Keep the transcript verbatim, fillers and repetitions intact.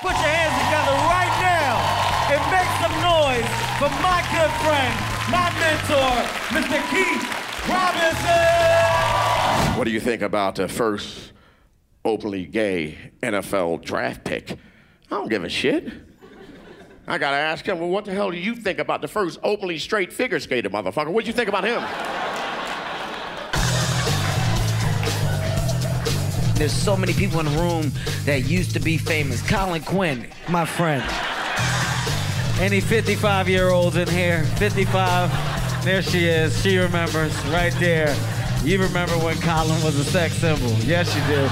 Put your hands together right now and make some noise for my good friend, my mentor, Mister Keith Robinson! What do you think about the first openly gay N F L draft pick? I don't give a shit. I gotta ask him, well, what the hell do you think about the first openly straight figure skater, motherfucker? What'd you think about him? There's so many people in the room that used to be famous. Colin Quinn, my friend. Any fifty-five-year-olds in here? fifty-five, there she is. She remembers right there. You remember when Colin was a sex symbol. Yes, you do.